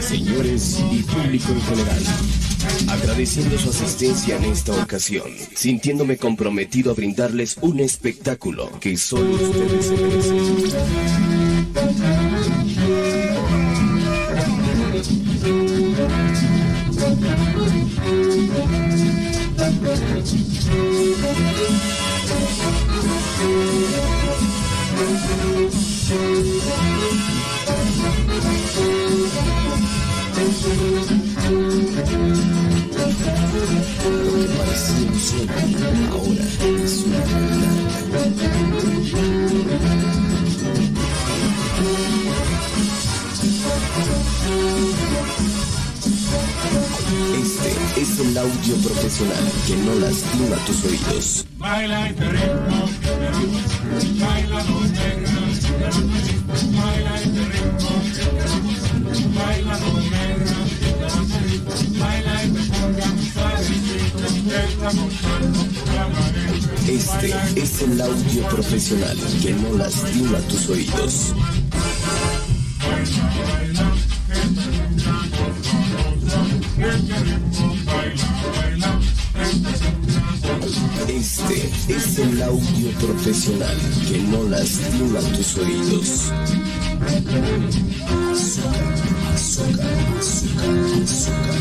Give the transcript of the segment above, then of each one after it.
Señores y público en general, agradeciendo su asistencia en esta ocasión, sintiéndome comprometido a brindarles un espectáculo que solo ustedes se merecen. Ahora es una realidad. Este es el audio profesional que no lastima tus oídos. Baila este ritmo, baila los negros, baila este ritmo, baila los negros, baila este . Este es el audio profesional que no lastima tus oídos. Este es el audio profesional que no lastima tus oídos. Azúcar, azúcar, azúcar,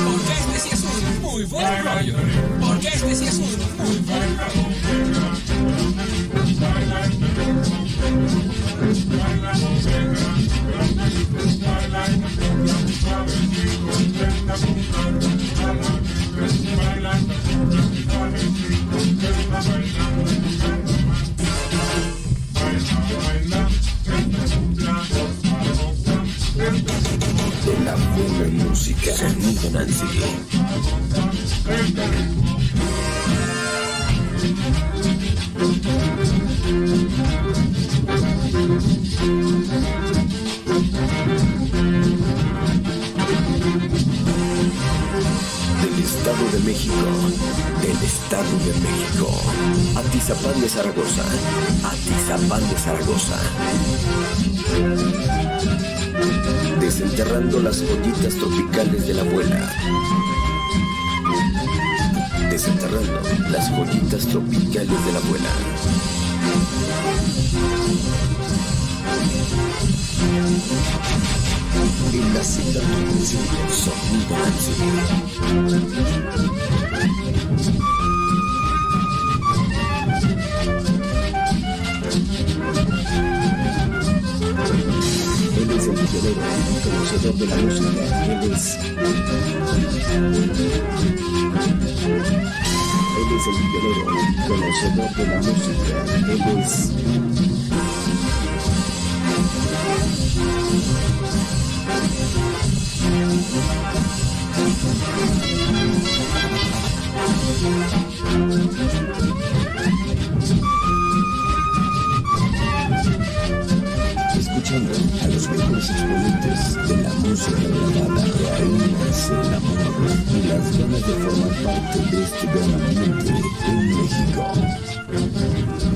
porque este sí es un muy buen rollo. Porque este sí es un muy buen rollo. De la buena música, sonido Nancy. Del Estado de México, Atizapán de Zaragoza, desenterrando las joyitas tropicales de la abuela, en la cita de música, sonido Nancy. Conocedor de la música, él es. A los mejores exponentes de la música grabada, reúnanse el amor y las ganas de formar parte de este gran ambiente en México.